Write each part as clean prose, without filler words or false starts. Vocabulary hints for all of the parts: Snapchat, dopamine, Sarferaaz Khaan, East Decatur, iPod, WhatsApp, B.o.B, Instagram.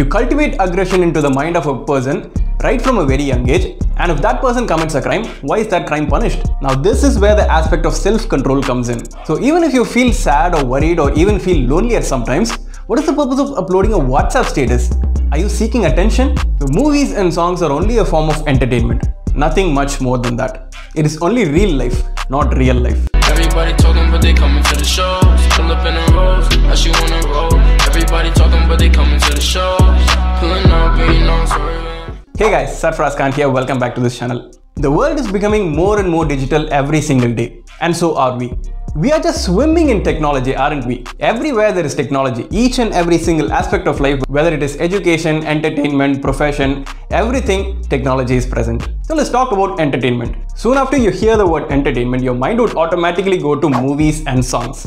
You cultivate aggression into the mind of a person right from a very young age, and if that person commits a crime, why is that crime punished? Now this is where the aspect of self-control comes in. So even if you feel sad or worried or even feel lonelier sometimes, what is the purpose of uploading a WhatsApp status? Are you seeking attention? The movies and songs are only a form of entertainment, nothing much more than that. It is only real life, not real life. Everybody talking but they coming to the shows. Pull up in the rows, as you wanna roll. Everybody talking but they coming to the shows. Pulling up, being on sorry. Hey guys, Sarferaaz Khaan here, welcome back to this channel. The world is becoming more and more digital every single day, and so are we. We are just swimming in technology, aren't we? Everywhere there is technology. Each and every single aspect of life, whether it is education, entertainment, profession, everything, technology is present. So let's talk about entertainment. Soon after you hear the word entertainment, your mind would automatically go to movies and songs.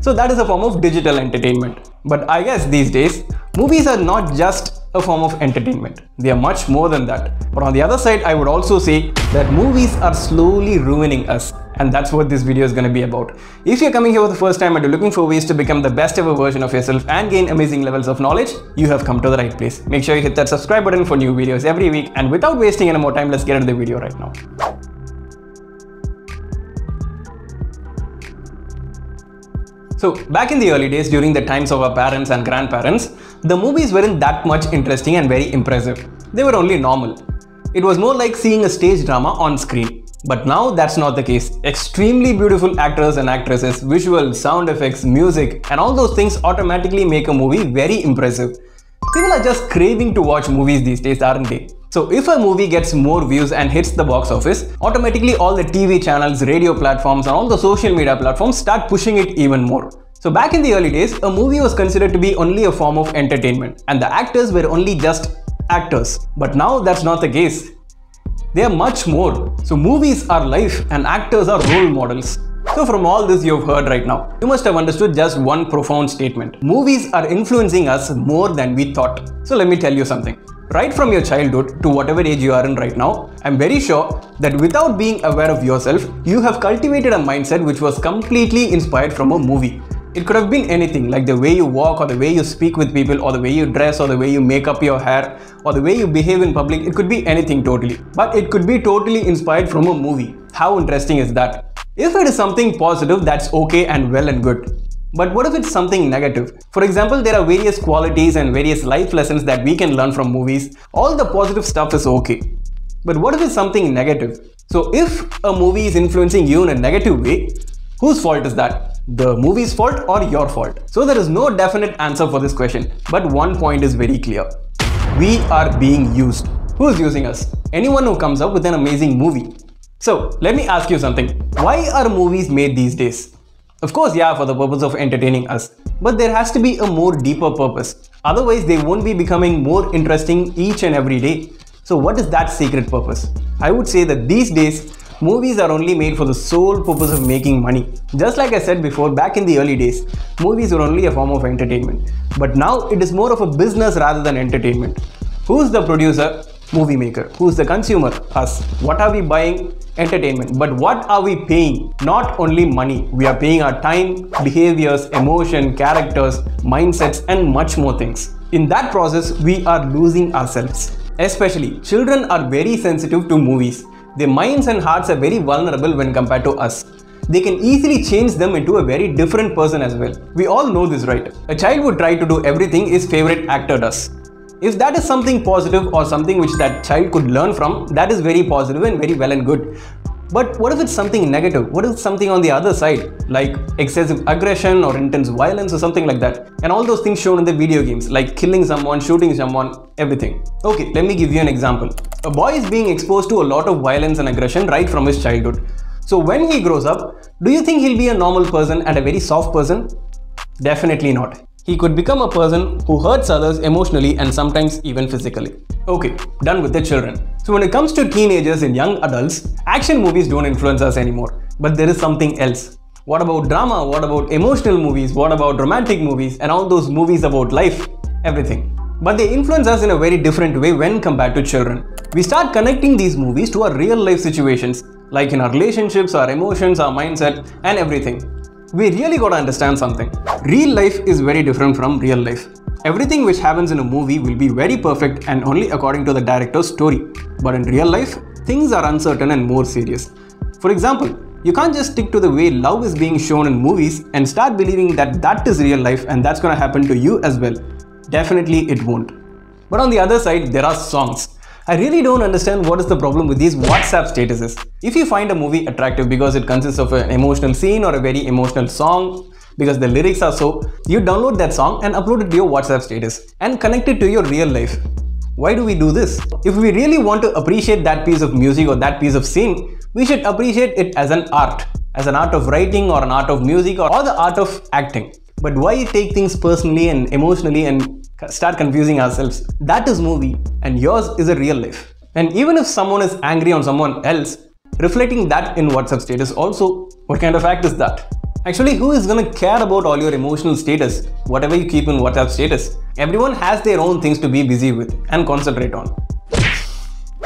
So that is a form of digital entertainment. But I guess these days, movies are not just a form of entertainment. They are much more than that. But on the other side, I would also say that movies are slowly ruining us. And that's what this video is going to be about. If you're coming here for the first time and you're looking for ways to become the best ever version of yourself and gain amazing levels of knowledge, you have come to the right place. Make sure you hit that subscribe button for new videos every week. And without wasting any more time, let's get into the video right now. So back in the early days, during the times of our parents and grandparents, the movies weren't that much interesting and very impressive. They were only normal. It was more like seeing a stage drama on screen. But now that's not the case. Extremely beautiful actors and actresses, visuals, sound effects, music, and all those things automatically make a movie very impressive. People are just craving to watch movies these days, aren't they? So if a movie gets more views and hits the box office, automatically all the TV channels, radio platforms, and all the social media platforms start pushing it even more. So back in the early days, a movie was considered to be only a form of entertainment, and the actors were only just actors. But now that's not the case. They are much more. So movies are life and actors are role models. So from all this you've heard right now, you must have understood just one profound statement. Movies are influencing us more than we thought. So let me tell you something. Right from your childhood to whatever age you are in right now, I'm very sure that without being aware of yourself, you have cultivated a mindset which was completely inspired from a movie. It could have been anything, like the way you walk or the way you speak with people or the way you dress or the way you make up your hair or the way you behave in public. It could be anything totally, but it could be totally inspired from a movie. How interesting is that? If it is something positive, that's okay and well and good. But what if it's something negative? For example, there are various qualities and various life lessons that we can learn from movies. All the positive stuff is okay. But what if it's something negative? So if a movie is influencing you in a negative way, whose fault is that? The movie's fault or your fault? So there is no definite answer for this question, but one point is very clear. We are being used. Who is using us? Anyone who comes up with an amazing movie. So let me ask you something. Why are movies made these days? Of course, yeah, for the purpose of entertaining us, but there has to be a more deeper purpose. Otherwise, they won't be becoming more interesting each and every day. So what is that secret purpose? I would say that these days, movies are only made for the sole purpose of making money. Just like I said before, back in the early days, movies were only a form of entertainment. But now it is more of a business rather than entertainment. Who's the producer? Movie maker. Who's the consumer? Us. What are we buying? Entertainment. But what are we paying? Not only money. We are paying our time, behaviors, emotion, characters, mindsets, and much more things. In that process, we are losing ourselves. Especially, children are very sensitive to movies. Their minds and hearts are very vulnerable when compared to us. They can easily change them into a very different person as well. We all know this, right? A child would try to do everything his favorite actor does. If that is something positive or something which that child could learn from, that is very positive and very well and good. But what if it's something negative? What if it's something on the other side, like excessive aggression or intense violence or something like that? And all those things shown in the video games, like killing someone, shooting someone, everything. Okay, let me give you an example. A boy is being exposed to a lot of violence and aggression right from his childhood. So when he grows up, do you think he'll be a normal person and a very soft person? Definitely not. He could become a person who hurts others emotionally and sometimes even physically. Okay, done with the children. So when it comes to teenagers and young adults, action movies don't influence us anymore. But there is something else. What about drama? What about emotional movies? What about romantic movies? And all those movies about life? Everything. But they influence us in a very different way when compared to children. We start connecting these movies to our real life situations, like in our relationships, our emotions, our mindset, and everything. We really got to understand something. Real life is very different from real life. Everything which happens in a movie will be very perfect and only according to the director's story. But in real life, things are uncertain and more serious. For example, you can't just stick to the way love is being shown in movies and start believing that that is real life and that's gonna happen to you as well. Definitely it won't. But on the other side, there are songs. I really don't understand what is the problem with these WhatsApp statuses. If you find a movie attractive because it consists of an emotional scene or a very emotional song, because the lyrics are so, you download that song and upload it to your WhatsApp status and connect it to your real life. Why do we do this? If we really want to appreciate that piece of music or that piece of scene, we should appreciate it as an art of writing or an art of music or the art of acting. But why take things personally and emotionally and start confusing ourselves? That is movie and yours is a real life. And even if someone is angry on someone else, reflecting that in WhatsApp status also, what kind of act is that? Actually, who is gonna care about all your emotional status, whatever you keep in WhatsApp status? Everyone has their own things to be busy with and concentrate on.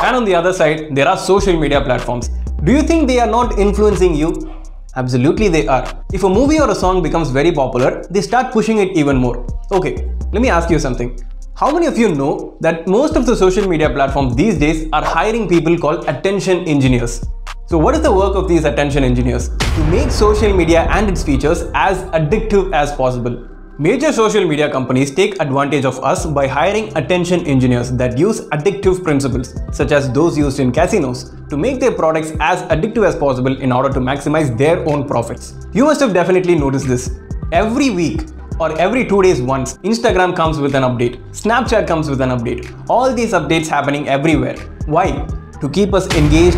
And on the other side, there are social media platforms. Do you think they are not influencing you? Absolutely they are. If a movie or a song becomes very popular, they start pushing it even more. Okay, let me ask you something. How many of you know that most of the social media platforms these days are hiring people called attention engineers? So what is the work of these attention engineers? To make social media and its features as addictive as possible. Major social media companies take advantage of us by hiring attention engineers that use addictive principles, such as those used in casinos, to make their products as addictive as possible in order to maximize their own profits. You must have definitely noticed this. Every week or every 2 days once, Instagram comes with an update, Snapchat comes with an update. All these updates happening everywhere. Why? To keep us engaged.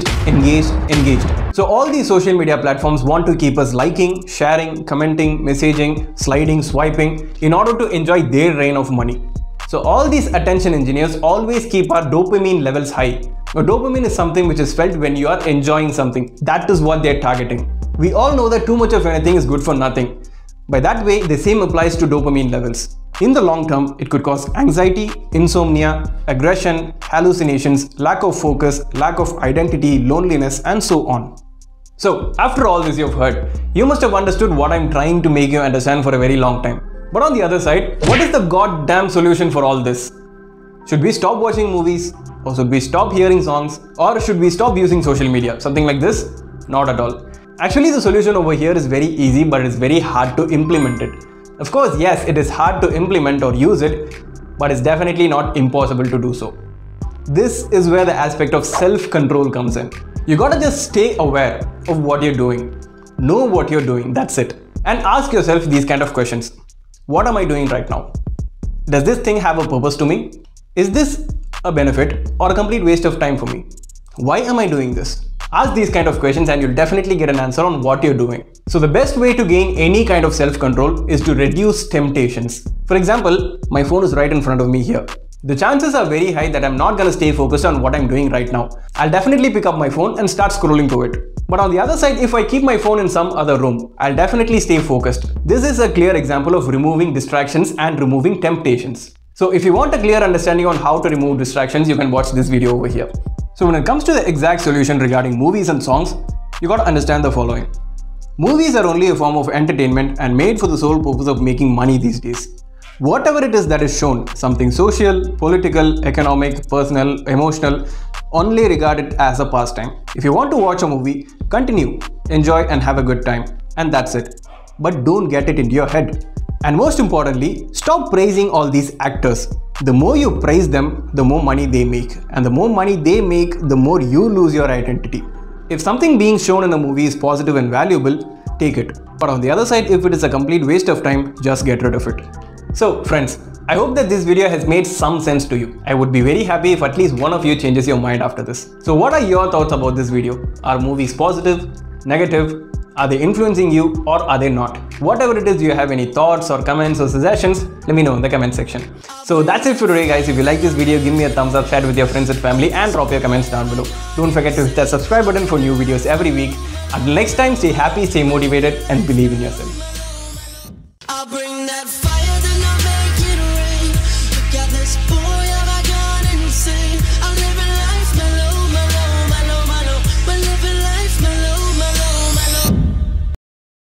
So all these social media platforms want to keep us liking, sharing, commenting, messaging, sliding, swiping in order to enjoy their reign of money. So all these attention engineers always keep our dopamine levels high. Now, dopamine is something which is felt when you are enjoying something. That is what they're targeting. We all know that too much of anything is good for nothing. By that way, the same applies to dopamine levels. In the long term, it could cause anxiety, insomnia, aggression, hallucinations, lack of focus, lack of identity, loneliness, and so on. So, after all this you've heard, you must have understood what I'm trying to make you understand for a very long time. But on the other side, what is the goddamn solution for all this? Should we stop watching movies? Or should we stop hearing songs? Or should we stop using social media? Something like this? Not at all. Actually, the solution over here is very easy, but it's very hard to implement it. Of course, yes, it is hard to implement or use it, but it's definitely not impossible to do so. This is where the aspect of self-control comes in. You gotta just stay aware of what you're doing. Know what you're doing, that's it. And ask yourself these kind of questions. What am I doing right now? Does this thing have a purpose to me? Is this a benefit or a complete waste of time for me? Why am I doing this? Ask these kind of questions and you'll definitely get an answer on what you're doing. So the best way to gain any kind of self-control is to reduce temptations. For example, my phone is right in front of me here. The chances are very high that I'm not gonna stay focused on what I'm doing right now. I'll definitely pick up my phone and start scrolling through it. But on the other side, if I keep my phone in some other room, I'll definitely stay focused. This is a clear example of removing distractions and removing temptations. So if you want a clear understanding on how to remove distractions, you can watch this video over here. So when it comes to the exact solution regarding movies and songs, you got to understand the following. Movies are only a form of entertainment and made for the sole purpose of making money these days. Whatever it is that is shown, something social, political, economic, personal, emotional, only regard it as a pastime. If you want to watch a movie, continue, enjoy and have a good time. And that's it. But don't get it into your head. And most importantly, stop praising all these actors. The more you praise them, the more money they make. And the more money they make, the more you lose your identity. If something being shown in a movie is positive and valuable, take it. But on the other side, if it is a complete waste of time, just get rid of it. So friends, I hope that this video has made some sense to you. I would be very happy if at least one of you changes your mind after this. So what are your thoughts about this video? Are movies positive, negative? Are they influencing you or are they not? Whatever it is, do you have any thoughts or comments or suggestions? Let me know in the comment section. So that's it for today guys. If you like this video, give me a thumbs up, share it with your friends and family and drop your comments down below. Don't forget to hit that subscribe button for new videos every week. Until next time, stay happy, stay motivated and believe in yourself.